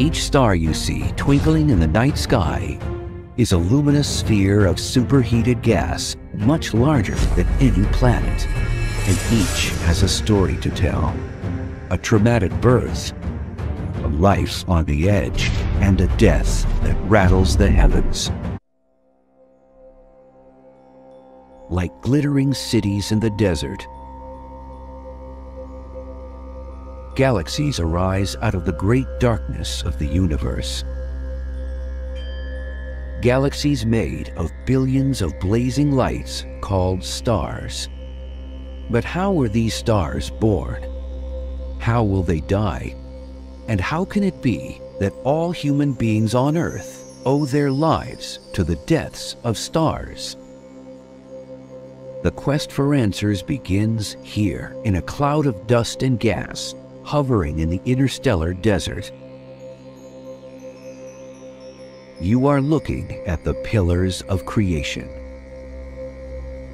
Each star you see twinkling in the night sky is a luminous sphere of superheated gas much larger than any planet, and each has a story to tell, a traumatic birth, a life on the edge, and a death that rattles the heavens. Like glittering cities in the desert, galaxies arise out of the great darkness of the universe. Galaxies made of billions of blazing lights called stars. But how were these stars born? How will they die? And how can it be that all human beings on Earth owe their lives to the deaths of stars? The quest for answers begins here in a cloud of dust and gas hovering in the interstellar desert. You are looking at the Pillars of Creation.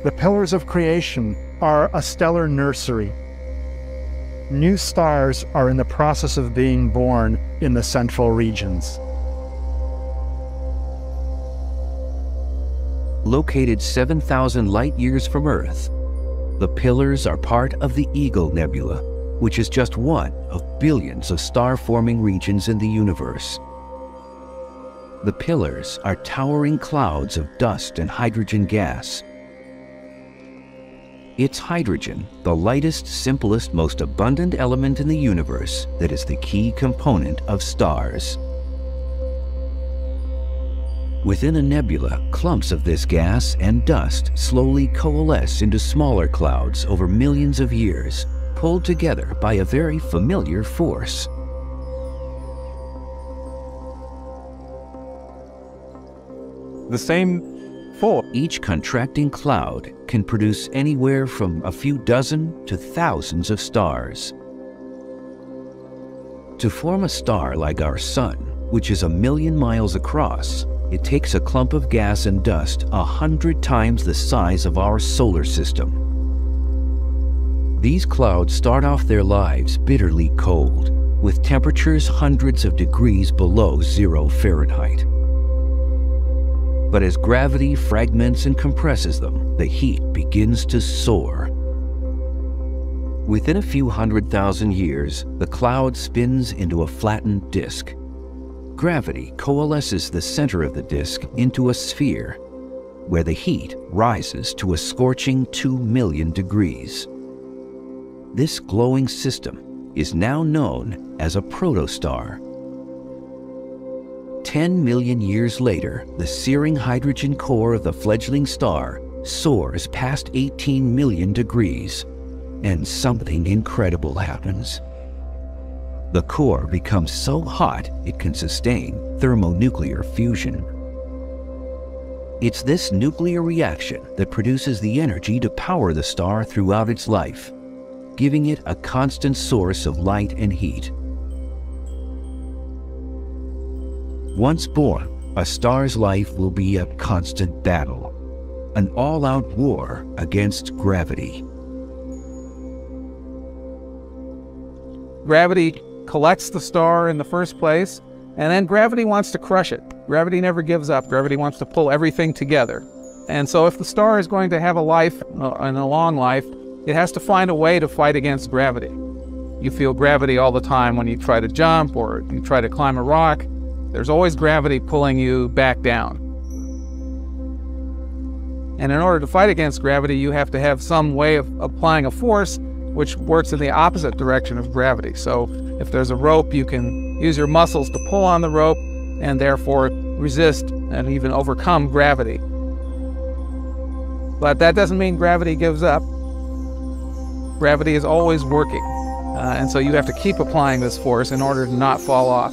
The Pillars of Creation are a stellar nursery. New stars are in the process of being born in the central regions. Located 7,000 light-years from Earth, the pillars are part of the Eagle Nebula, which is just one of billions of star-forming regions in the universe. The pillars are towering clouds of dust and hydrogen gas. It's hydrogen, the lightest, simplest, most abundant element in the universe, that is the key component of stars. Within a nebula, clumps of this gas and dust slowly coalesce into smaller clouds over millions of years, pulled together by a very familiar force. The same force. Each contracting cloud can produce anywhere from a few dozen to thousands of stars. To form a star like our Sun, which is a million miles across, it takes a clump of gas and dust 100 times the size of our solar system. These clouds start off their lives bitterly cold, with temperatures hundreds of degrees below 0°F. But as gravity fragments and compresses them, the heat begins to soar. Within a few 100,000 years, the cloud spins into a flattened disk. Gravity coalesces the center of the disk into a sphere, where the heat rises to a scorching 2,000,000 degrees. This glowing system is now known as a protostar. 10 million years later, the searing hydrogen core of the fledgling star soars past 18,000,000 degrees, and something incredible happens. The core becomes so hot it can sustain thermonuclear fusion. It's this nuclear reaction that produces the energy to power the star throughout its life, giving it a constant source of light and heat. Once born, a star's life will be a constant battle, an all-out war against gravity. Gravity collects the star in the first place, and then gravity wants to crush it. Gravity never gives up. Gravity wants to pull everything together. And so if the star is going to have a life, and a long life, it has to find a way to fight against gravity. You feel gravity all the time when you try to jump or you try to climb a rock. There's always gravity pulling you back down. And in order to fight against gravity, you have to have some way of applying a force which works in the opposite direction of gravity. So if there's a rope, you can use your muscles to pull on the rope and therefore resist and even overcome gravity. But that doesn't mean gravity gives up. Gravity is always working, and so you have to keep applying this force in order to not fall off.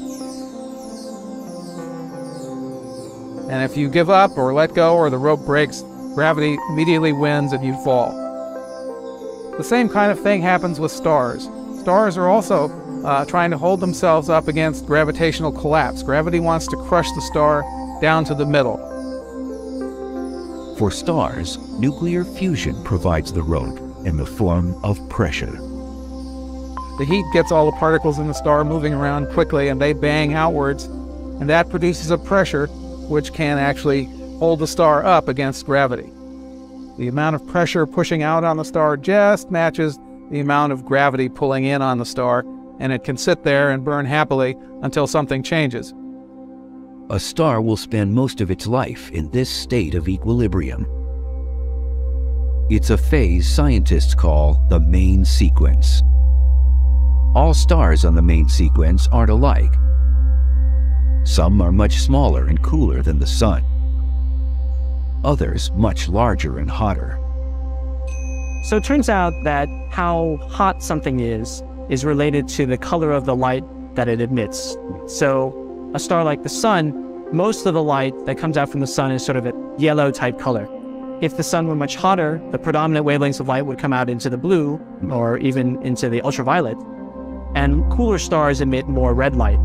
And if you give up or let go or the rope breaks, gravity immediately wins and you fall. The same kind of thing happens with stars. Stars are also trying to hold themselves up against gravitational collapse. Gravity wants to crush the star down to the middle. For stars, nuclear fusion provides the rope in the form of pressure. The heat gets all the particles in the star moving around quickly, and they bang outwards, and that produces a pressure which can actually hold the star up against gravity. The amount of pressure pushing out on the star just matches the amount of gravity pulling in on the star, and it can sit there and burn happily until something changes. A star will spend most of its life in this state of equilibrium. It's a phase scientists call the main sequence. All stars on the main sequence aren't alike. Some are much smaller and cooler than the Sun. Others much larger and hotter. So it turns out that how hot something is related to the color of the light that it emits. So a star like the Sun, most of the light that comes out from the Sun is sort of a yellow type color. If the Sun were much hotter, the predominant wavelengths of light would come out into the blue or even into the ultraviolet, and cooler stars emit more red light.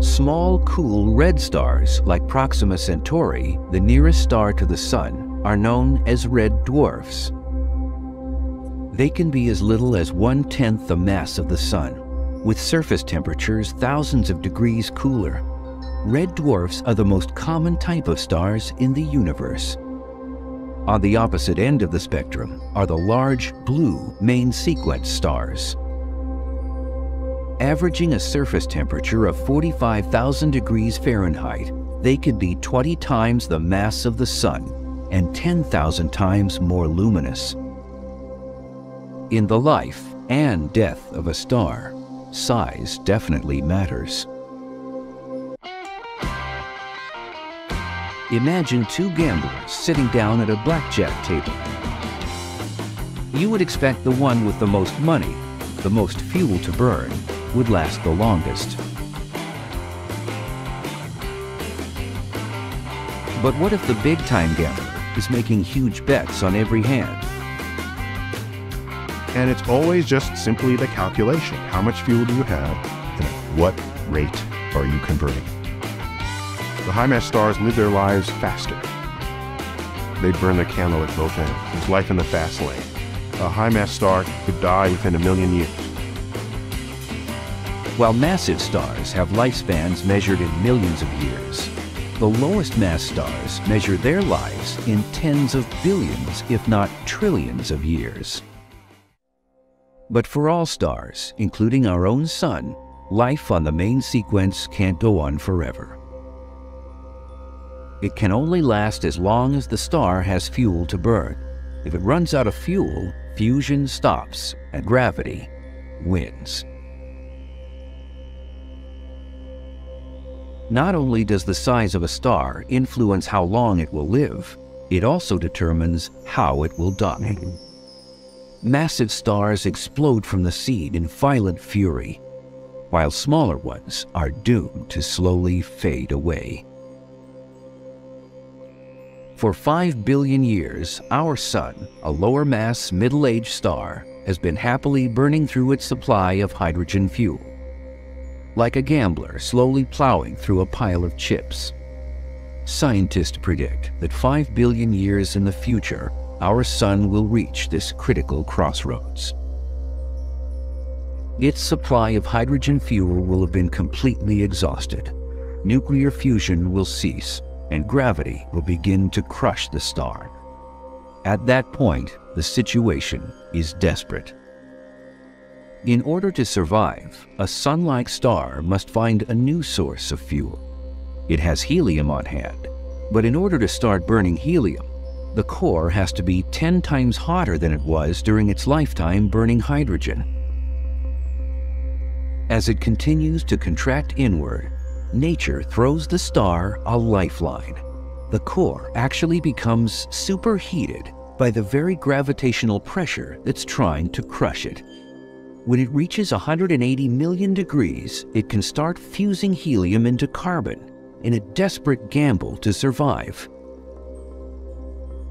Small, cool red stars like Proxima Centauri, the nearest star to the Sun, are known as red dwarfs. They can be as little as 1/10 the mass of the Sun, with surface temperatures thousands of degrees cooler. Red dwarfs are the most common type of stars in the universe. On the opposite end of the spectrum are the large blue main sequence stars. Averaging a surface temperature of 45,000 degrees Fahrenheit, they could be 20 times the mass of the Sun and 10,000 times more luminous. In the life and death of a star, size definitely matters. Imagine two gamblers sitting down at a blackjack table. You would expect the one with the most money, the most fuel to burn, would last the longest. But what if the big-time gambler is making huge bets on every hand? And it's always just simply the calculation. How much fuel do you have, and at what rate are you converting? The high-mass stars live their lives faster. They burn their candle at both ends. There's life in the fast lane. A high-mass star could die within 1 million years. While massive stars have lifespans measured in millions of years, the lowest mass stars measure their lives in tens of billions, if not trillions of years. But for all stars, including our own Sun, life on the main sequence can't go on forever. It can only last as long as the star has fuel to burn. If it runs out of fuel, fusion stops and gravity wins. Not only does the size of a star influence how long it will live, it also determines how it will die. Massive stars explode from the seed in violent fury, while smaller ones are doomed to slowly fade away. For 5 billion years, our Sun, a lower mass, middle-aged star, has been happily burning through its supply of hydrogen fuel, like a gambler slowly plowing through a pile of chips. Scientists predict that 5 billion years in the future, our Sun will reach this critical crossroads. Its supply of hydrogen fuel will have been completely exhausted. Nuclear fusion will cease, and gravity will begin to crush the star. At that point, the situation is desperate. In order to survive, a Sun-like star must find a new source of fuel. It has helium on hand, but in order to start burning helium, the core has to be 10 times hotter than it was during its lifetime burning hydrogen. As it continues to contract inward, nature throws the star a lifeline. The core actually becomes superheated by the very gravitational pressure that's trying to crush it. When it reaches 180 million degrees, it can start fusing helium into carbon in a desperate gamble to survive.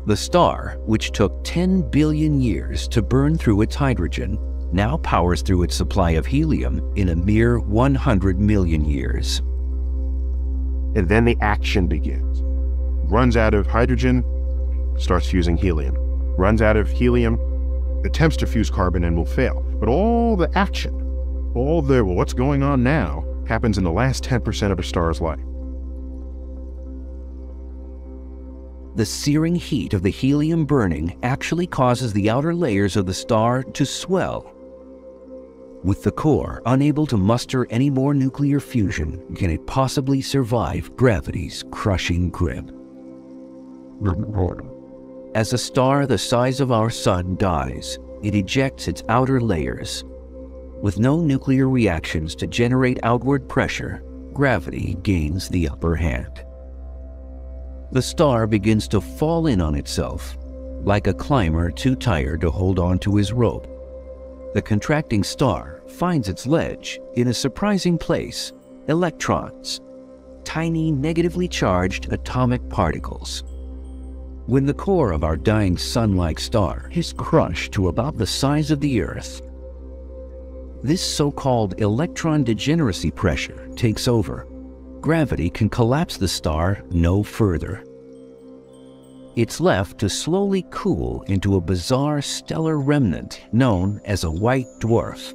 The star, which took 10 billion years to burn through its hydrogen, now powers through its supply of helium in a mere 100 million years. And then the action begins. Runs out of hydrogen, starts fusing helium. Runs out of helium, attempts to fuse carbon and will fail. But all the action, all the what's going on now, happens in the last 10% of a star's life. The searing heat of the helium burning actually causes the outer layers of the star to swell. With the core unable to muster any more nuclear fusion, can it possibly survive gravity's crushing grip? As a star the size of our Sun dies, it ejects its outer layers. With no nuclear reactions to generate outward pressure, gravity gains the upper hand. The star begins to fall in on itself, like a climber too tired to hold on to his rope. The contracting star finds its ledge in a surprising place: electrons, tiny negatively charged atomic particles. When the core of our dying Sun-like star is crushed to about the size of the Earth, this so-called electron degeneracy pressure takes over. Gravity can collapse the star no further. It's left to slowly cool into a bizarre stellar remnant known as a white dwarf.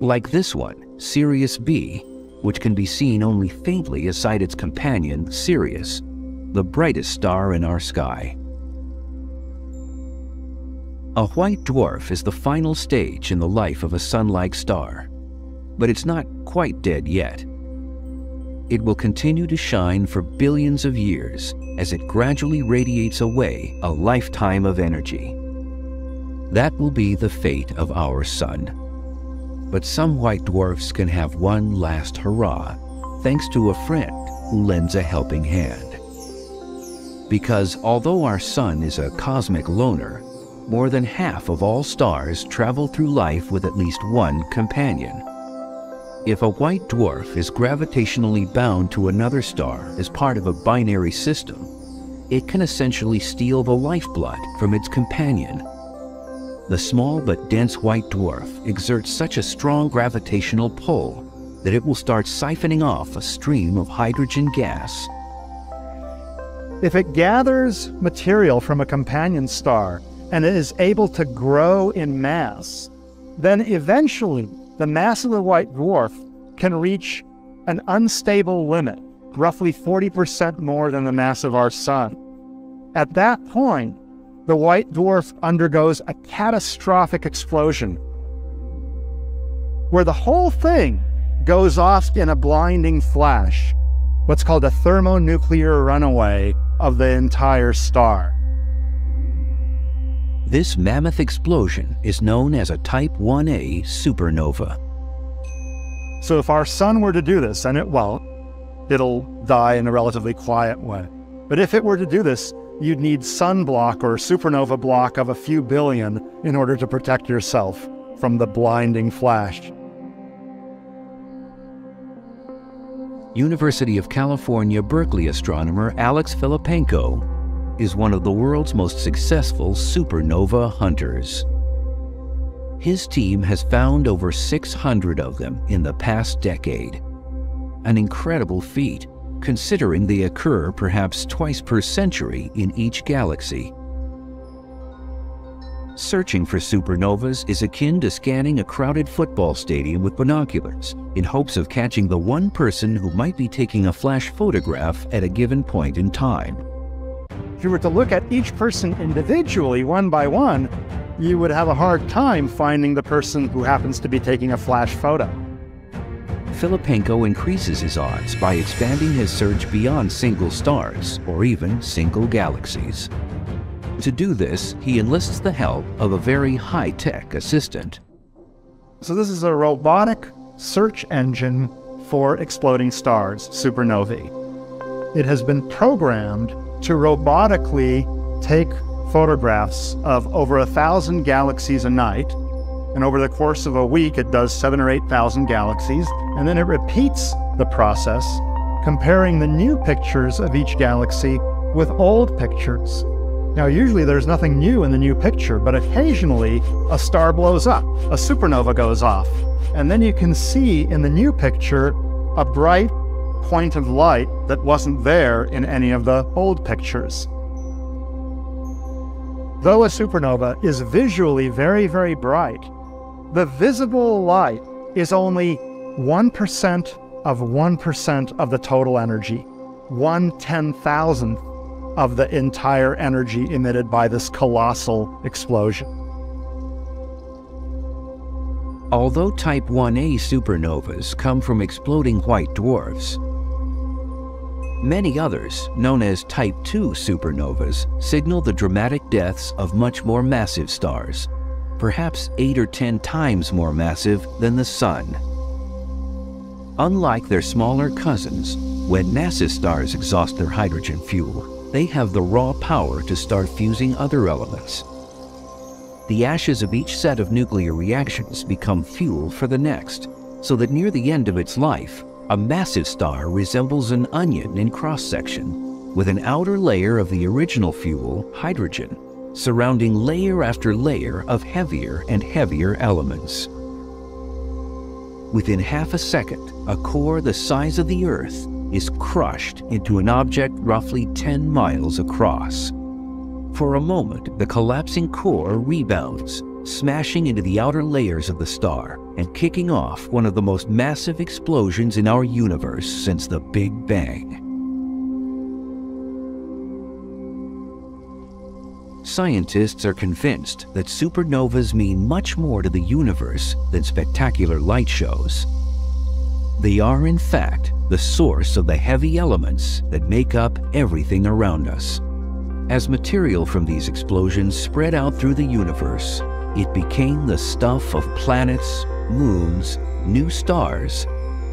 Like this one, Sirius B, which can be seen only faintly aside its companion, Sirius, the brightest star in our sky. A white dwarf is the final stage in the life of a Sun-like star, but it's not quite dead yet. It will continue to shine for billions of years as it gradually radiates away a lifetime of energy. That will be the fate of our Sun. But some white dwarfs can have one last hurrah, thanks to a friend who lends a helping hand. Because although our Sun is a cosmic loner, more than half of all stars travel through life with at least one companion. If a white dwarf is gravitationally bound to another star as part of a binary system, it can essentially steal the lifeblood from its companion. The small but dense white dwarf exerts such a strong gravitational pull that it will start siphoning off a stream of hydrogen gas. If it gathers material from a companion star and it is able to grow in mass, then eventually the mass of the white dwarf can reach an unstable limit, roughly 40% more than the mass of our Sun. At that point, the white dwarf undergoes a catastrophic explosion, where the whole thing goes off in a blinding flash, what's called a thermonuclear runaway of the entire star. This mammoth explosion is known as a Type 1A supernova. So if our Sun were to do this, and it won't, it'll die in a relatively quiet way. But if it were to do this, you'd need sunblock or supernova block of a few billion in order to protect yourself from the blinding flash. University of California, Berkeley astronomer Alex Filippenko is one of the world's most successful supernova hunters. His team has found over 600 of them in the past decade. An incredible feat, considering they occur perhaps twice per century in each galaxy. Searching for supernovas is akin to scanning a crowded football stadium with binoculars in hopes of catching the one person who might be taking a flash photograph at a given point in time. If you were to look at each person individually, one by one, you would have a hard time finding the person who happens to be taking a flash photo. Filippenko increases his odds by expanding his search beyond single stars or even single galaxies. To do this, he enlists the help of a very high-tech assistant. So this is a robotic search engine for exploding stars, supernovae. It has been programmed to robotically take photographs of over 1,000 galaxies a night, and over the course of a week it does 7,000 or 8,000 galaxies, and then it repeats the process, comparing the new pictures of each galaxy with old pictures. Now usually there's nothing new in the new picture, but occasionally a star blows up, a supernova goes off, and then you can see in the new picture a bright point of light that wasn't there in any of the old pictures. Though a supernova is visually very, very bright, the visible light is only 1% of 1% of the total energy, 1/10,000th of the entire energy emitted by this colossal explosion. Although type 1a supernovas come from exploding white dwarfs, many others, known as type 2 supernovas, signal the dramatic deaths of much more massive stars, perhaps 8 or 10 times more massive than the Sun. Unlike their smaller cousins, when massive stars exhaust their hydrogen fuel, they have the raw power to start fusing other elements. The ashes of each set of nuclear reactions become fuel for the next, so that near the end of its life, a massive star resembles an onion in cross-section, with an outer layer of the original fuel, hydrogen, surrounding layer after layer of heavier and heavier elements. Within half a second, a core the size of the Earth is crushed into an object roughly 10 miles across. For a moment, the collapsing core rebounds, smashing into the outer layers of the star and kicking off one of the most massive explosions in our universe since the Big Bang. Scientists are convinced that supernovas mean much more to the universe than spectacular light shows. They are, in fact, the source of the heavy elements that make up everything around us. As material from these explosions spread out through the universe, it became the stuff of planets, moons, new stars,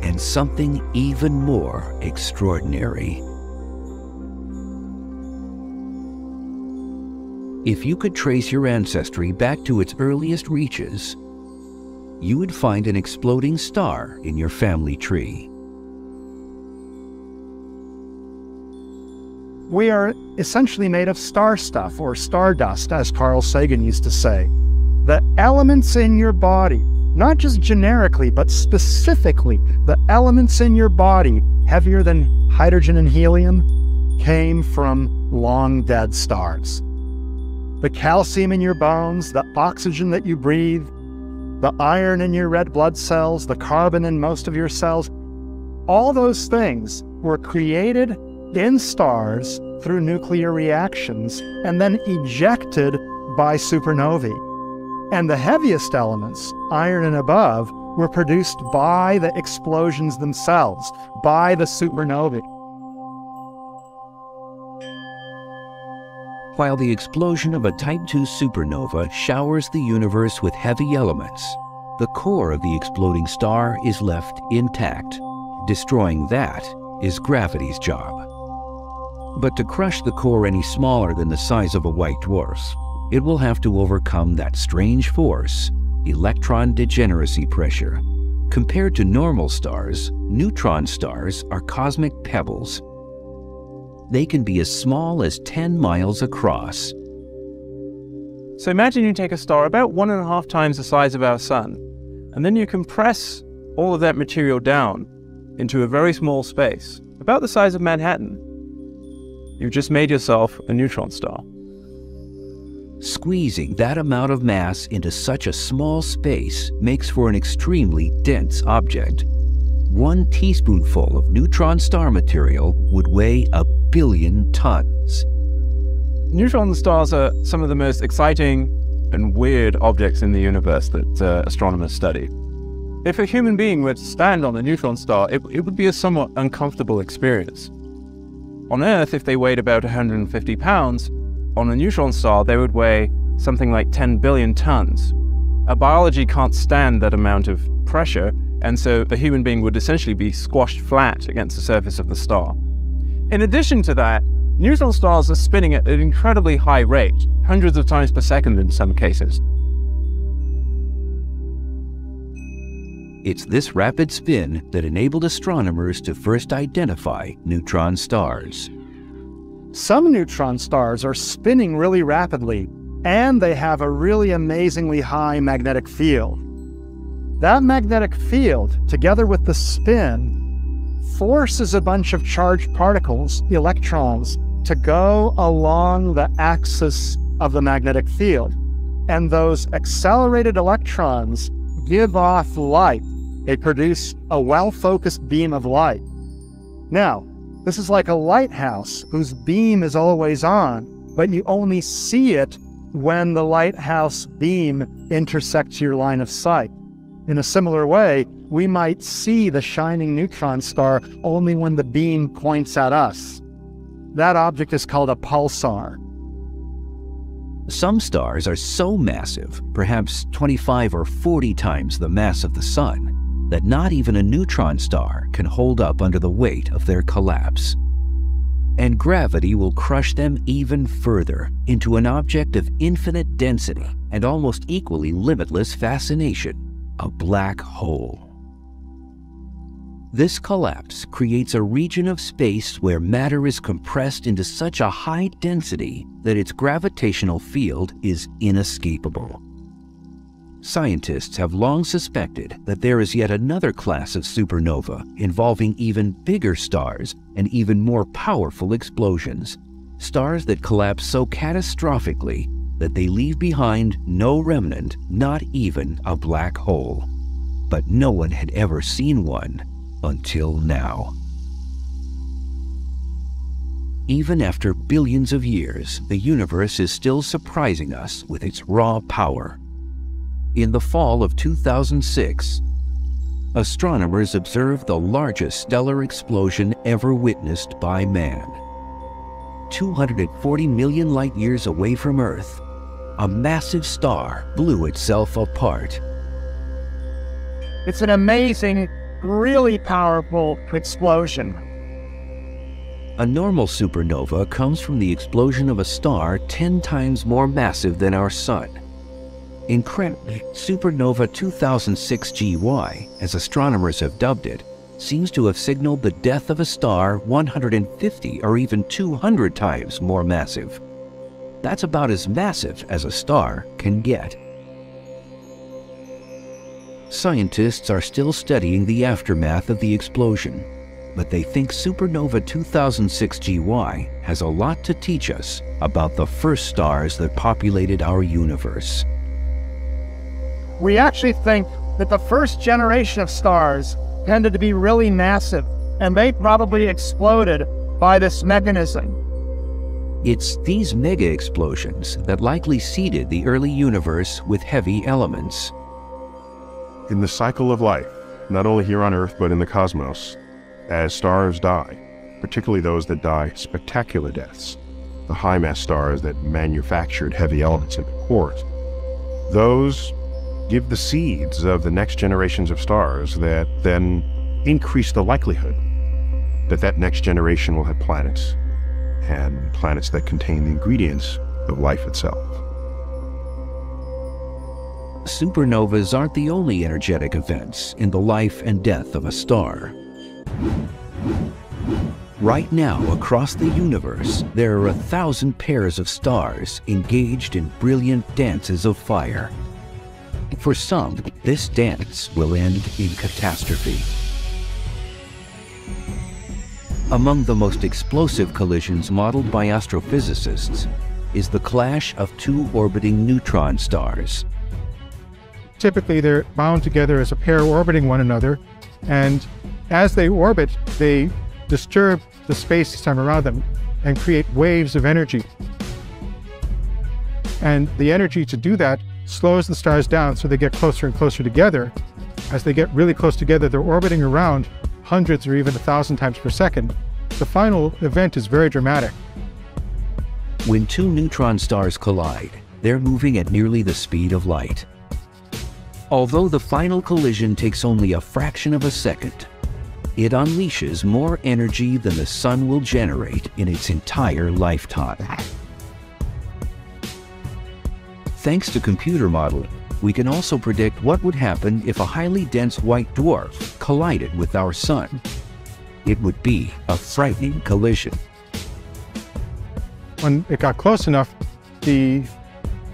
and something even more extraordinary. If you could trace your ancestry back to its earliest reaches, you would find an exploding star in your family tree. We are essentially made of star stuff, or stardust, as Carl Sagan used to say. The elements in your body, not just generically, but specifically, the elements in your body, heavier than hydrogen and helium, came from long-dead stars. The calcium in your bones, the oxygen that you breathe, the iron in your red blood cells, the carbon in most of your cells, all those things were created in stars through nuclear reactions and then ejected by supernovae. And the heaviest elements, iron and above, were produced by the explosions themselves, by the supernovae. While the explosion of a Type 2 supernova showers the universe with heavy elements, the core of the exploding star is left intact. Destroying that is gravity's job. But to crush the core any smaller than the size of a white dwarf, it will have to overcome that strange force, electron degeneracy pressure. Compared to normal stars, neutron stars are cosmic pebbles. They can be as small as 10 miles across. So imagine you take a star about 1.5 times the size of our Sun, and then you compress all of that material down into a very small space, about the size of Manhattan. You've just made yourself a neutron star. Squeezing that amount of mass into such a small space makes for an extremely dense object. 1 teaspoonful of neutron star material would weigh 1 billion tons. Neutron stars are some of the most exciting and weird objects in the universe that astronomers study. If a human being were to stand on a neutron star, it would be a somewhat uncomfortable experience. On Earth, if they weighed about 150 pounds, on a neutron star, they would weigh something like 10 billion tons. Our biology can't stand that amount of pressure, and so the human being would essentially be squashed flat against the surface of the star. In addition to that, neutron stars are spinning at an incredibly high rate, hundreds of times per second in some cases. It's this rapid spin that enabled astronomers to first identify neutron stars. Some neutron stars are spinning really rapidly, and they have a really amazingly high magnetic field. That magnetic field, together with the spin, forces a bunch of charged particles, electrons, to go along the axis of the magnetic field. And those accelerated electrons give off light. They produce a well-focused beam of light. Now, this is like a lighthouse whose beam is always on, but you only see it when the lighthouse beam intersects your line of sight. In a similar way, we might see the shining neutron star only when the beam points at us. That object is called a pulsar. Some stars are so massive, perhaps 25 or 40 times the mass of the Sun, that not even a neutron star can hold up under the weight of their collapse. And gravity will crush them even further into an object of infinite density and almost equally limitless fascination, a black hole. This collapse creates a region of space where matter is compressed into such a high density that its gravitational field is inescapable. Scientists have long suspected that there is yet another class of supernova involving even bigger stars and even more powerful explosions, stars that collapse so catastrophically that they leave behind no remnant, not even a black hole. But no one had ever seen one until now. Even after billions of years, the universe is still surprising us with its raw power. In the fall of 2006, astronomers observed the largest stellar explosion ever witnessed by man. 240 million light years away from Earth, a massive star blew itself apart. It's an amazing, really powerful explosion. A normal supernova comes from the explosion of a star 10 times more massive than our Sun. Incredibly, supernova 2006 GY, as astronomers have dubbed it, seems to have signaled the death of a star 150 or even 200 times more massive. That's about as massive as a star can get. Scientists are still studying the aftermath of the explosion, but they think supernova 2006 GY has a lot to teach us about the first stars that populated our universe. We actually think that the first generation of stars tended to be really massive, and they probably exploded by this mechanism. It's these mega explosions that likely seeded the early universe with heavy elements. In the cycle of life, not only here on Earth but in the cosmos, as stars die, particularly those that die spectacular deaths, the high-mass stars that manufactured heavy elements into cores, those give the seeds of the next generations of stars that then increase the likelihood that that next generation will have planets, and planets that contain the ingredients of life itself. Supernovas aren't the only energetic events in the life and death of a star. Right now, across the universe, there are 1,000 pairs of stars engaged in brilliant dances of fire. For some, this dance will end in catastrophe. Among the most explosive collisions modeled by astrophysicists is the clash of two orbiting neutron stars. Typically, they're bound together as a pair orbiting one another, and as they orbit, they disturb the space-time around them and create waves of energy. And the energy to do that slows the stars down, so they get closer and closer together. As they get really close together, they're orbiting around hundreds or even 1,000 times per second. The final event is very dramatic. When two neutron stars collide, they're moving at nearly the speed of light. Although the final collision takes only a fraction of a second, it unleashes more energy than the Sun will generate in its entire lifetime. Thanks to computer modeling, we can also predict what would happen if a highly dense white dwarf collided with our Sun. It would be a frightening collision. When it got close enough, the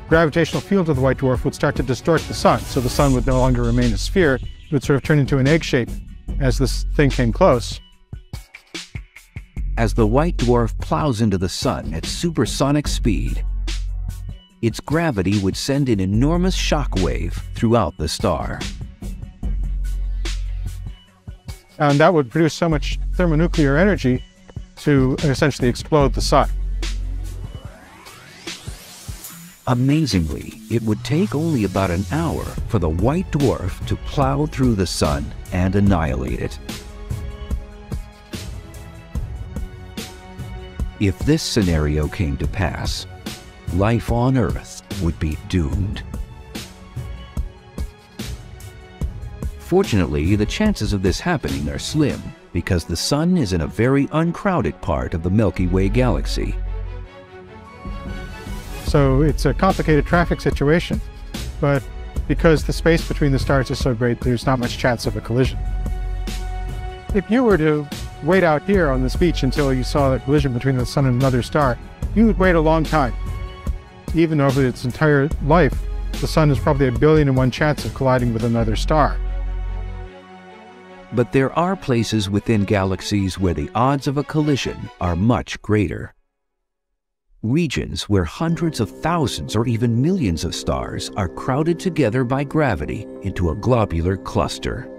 gravitational field of the white dwarf would start to distort the Sun, so the Sun would no longer remain a sphere. It would sort of turn into an egg shape as this thing came close. As the white dwarf plows into the Sun at supersonic speed, its gravity would send an enormous shockwave throughout the star. And that would produce so much thermonuclear energy to essentially explode the sun. Amazingly, it would take only about an hour for the white dwarf to plow through the sun and annihilate it. If this scenario came to pass, life on Earth would be doomed. Fortunately, the chances of this happening are slim because the sun is in a very uncrowded part of the Milky Way galaxy. So it's a complicated traffic situation, but because the space between the stars is so great, there's not much chance of a collision. If you were to wait out here on this beach until you saw a collision between the sun and another star, you would wait a long time. Even over its entire life, the sun is probably 1,000,000,001 chance of colliding with another star. But there are places within galaxies where the odds of a collision are much greater. Regions where hundreds of thousands or even millions of stars are crowded together by gravity into a globular cluster.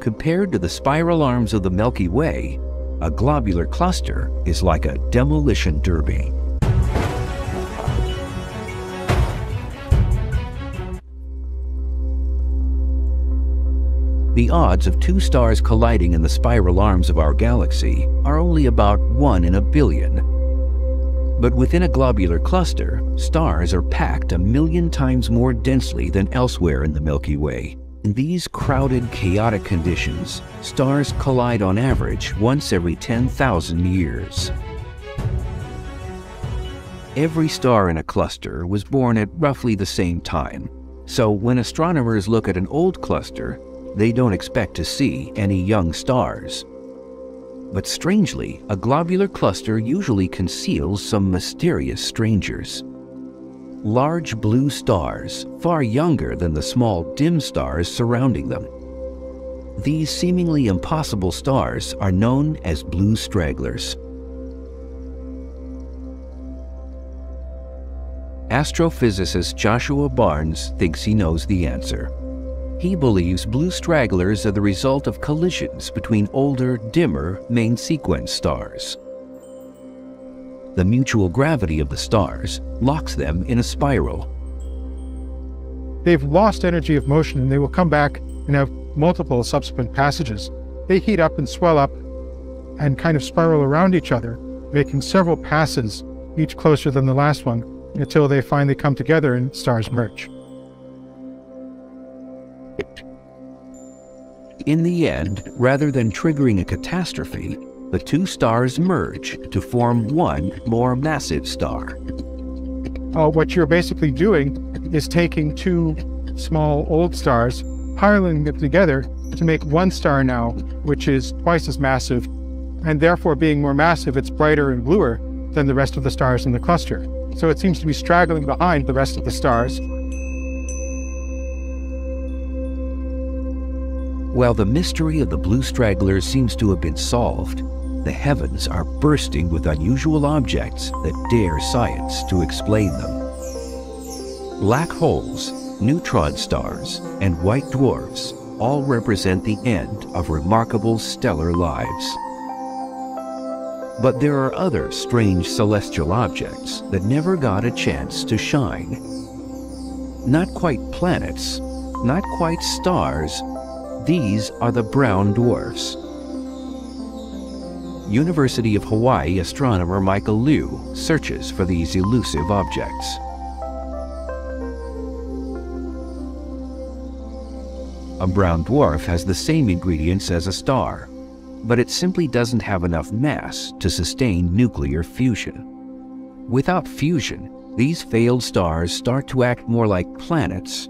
Compared to the spiral arms of the Milky Way, a globular cluster is like a demolition derby. The odds of two stars colliding in the spiral arms of our galaxy are only about 1 in 1,000,000,000. But within a globular cluster, stars are packed 1,000,000 times more densely than elsewhere in the Milky Way. In these crowded, chaotic conditions, stars collide on average once every 10,000 years. Every star in a cluster was born at roughly the same time, so when astronomers look at an old cluster, they don't expect to see any young stars. But strangely, a globular cluster usually conceals some mysterious strangers. Large blue stars, far younger than the small dim stars surrounding them. These seemingly impossible stars are known as blue stragglers. Astrophysicist Joshua Barnes thinks he knows the answer. He believes blue stragglers are the result of collisions between older, dimmer main-sequence stars. The mutual gravity of the stars locks them in a spiral. They've lost energy of motion and they will come back and have multiple subsequent passages. They heat up and swell up and kind of spiral around each other, making several passes, each closer than the last one, until they finally come together and stars merge. In the end, rather than triggering a catastrophe, the two stars merge to form one more massive star. What you're basically doing is taking two small old stars, piling them together to make one star now, which is twice as massive, and therefore being more massive, it's brighter and bluer than the rest of the stars in the cluster. So it seems to be straggling behind the rest of the stars. While the mystery of the blue stragglers seems to have been solved, the heavens are bursting with unusual objects that dare science to explain them. Black holes, neutron stars, and white dwarfs all represent the end of remarkable stellar lives. But there are other strange celestial objects that never got a chance to shine. Not quite planets, not quite stars, these are the brown dwarfs. University of Hawaii astronomer Michael Liu searches for these elusive objects. A brown dwarf has the same ingredients as a star, but it simply doesn't have enough mass to sustain nuclear fusion. Without fusion, these failed stars start to act more like planets.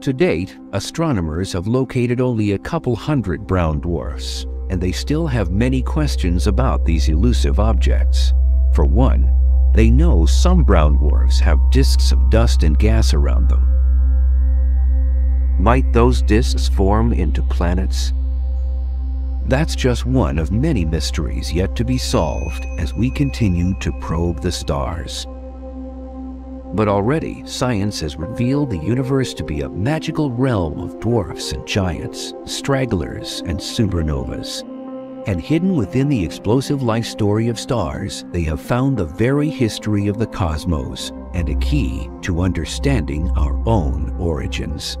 To date, astronomers have located only a couple hundred brown dwarfs, and they still have many questions about these elusive objects. For one, they know some brown dwarfs have disks of dust and gas around them. Might those disks form into planets? That's just one of many mysteries yet to be solved as we continue to probe the stars. But already, science has revealed the universe to be a magical realm of dwarfs and giants, stragglers and supernovas. And hidden within the explosive life story of stars, they have found the very history of the cosmos and a key to understanding our own origins.